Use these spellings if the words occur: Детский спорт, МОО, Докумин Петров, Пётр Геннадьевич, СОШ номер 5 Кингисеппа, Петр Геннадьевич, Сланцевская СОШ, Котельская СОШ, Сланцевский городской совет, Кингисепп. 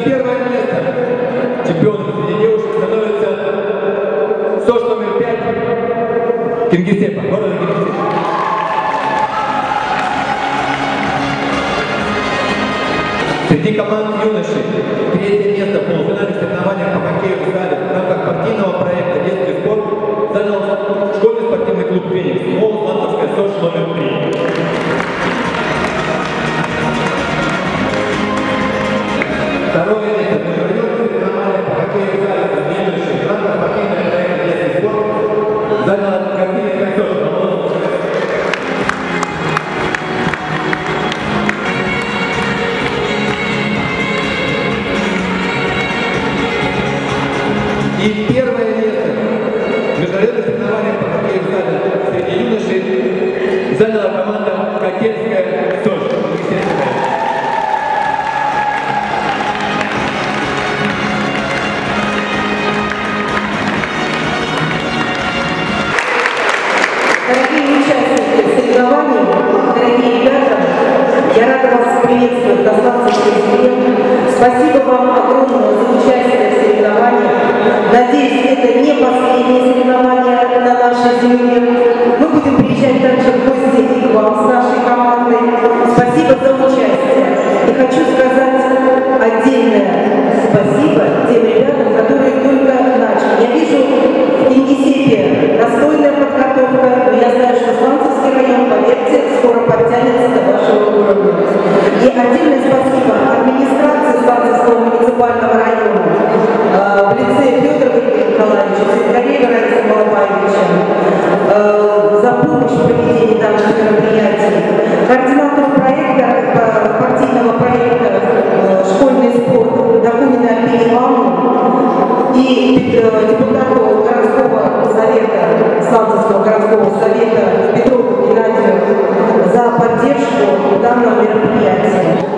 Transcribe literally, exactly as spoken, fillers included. на первое место чемпионов среди девушек становится СОШ номер пять Кингисеппа, города Кингисеппа. Среди команд юношей третье место в полуфинале соревнованиях по хоккею в зале в рамках партийного проекта «Детский спорт» занял школьный спортивный клуб «Феникс» МОО «Сланцевский СОШ номер три». Второе место подтвердил соревнования по хоккею в зале в рамках партийного проекта «Детский спорт» занял «Красивый СОШ номер три». И первое место в международных соревнованиях по хоккею в зале среди юношей заняла команда «Котельская СОШ». Дорогие участники соревнований, дорогие ребята, я рада вас приветствовать на Сланцевском совете. Спасибо вам огромное за участие в соревнованиях. Надеюсь, это не последние соревнования на нашей земле. Мы будем приезжать также в гости и к вам с нашей командой. Спасибо за участие. И хочу сказать отдельное спасибо тем ребятам, которые только начали. Я вижу в Кингисеппе достойная подготовка, но я знаю, что Сланцевский район, поверьте, скоро подтянется до вашего уровня. И отдельное спасибо администрации Сланцевского муниципального района, в лице Петра Геннадьевича, Петра Геннадьевича, за помощь в проведении данных мероприятий, координатор проекта, партийного проекта «Школьный спорт» Докумина Петрова и депутату городского совета, Сланцевского городского совета Петру Геннадьевичу за поддержку данного мероприятия.